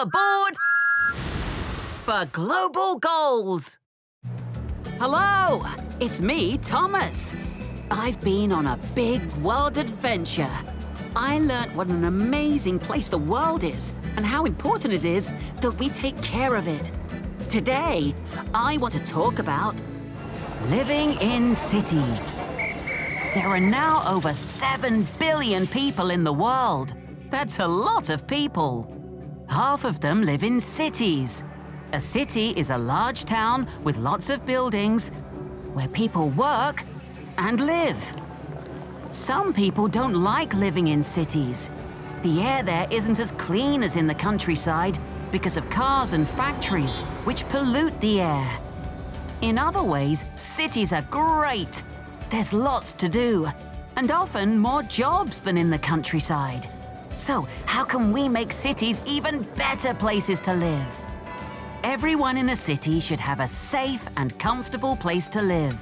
aboard for Global Goals. Hello, it's me, Thomas. I've been on a big world adventure. I learnt what an amazing place the world is and how important it is that we take care of it. Today, I want to talk about living in cities. There are now over 7 billion people in the world. That's a lot of people. Half of them live in cities. A city is a large town with lots of buildings where people work and live. Some people don't like living in cities. The air there isn't as clean as in the countryside because of cars and factories, which pollute the air. In other ways, cities are great. There's lots to do, and often more jobs than in the countryside. So, how can we make cities even better places to live? Everyone in a city should have a safe and comfortable place to live.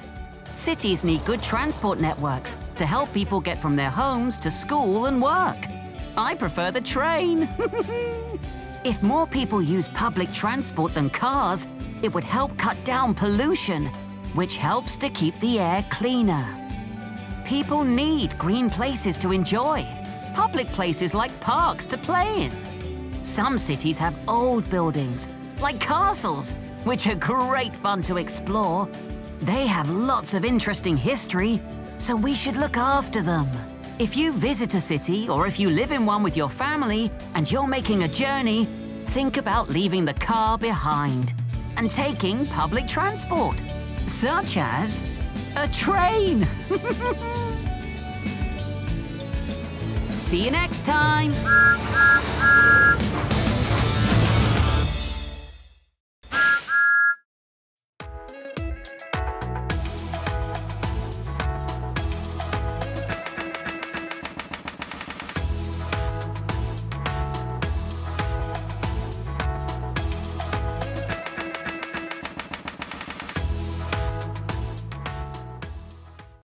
Cities need good transport networks to help people get from their homes to school and work. I prefer the train. If more people use public transport than cars, it would help cut down pollution, which helps to keep the air cleaner. People need green places to enjoy, public places like parks to play in. Some cities have old buildings, like castles, which are great fun to explore. They have lots of interesting history, so we should look after them. If you visit a city, or if you live in one with your family and you're making a journey, think about leaving the car behind and taking public transport, such as a train. See you next time.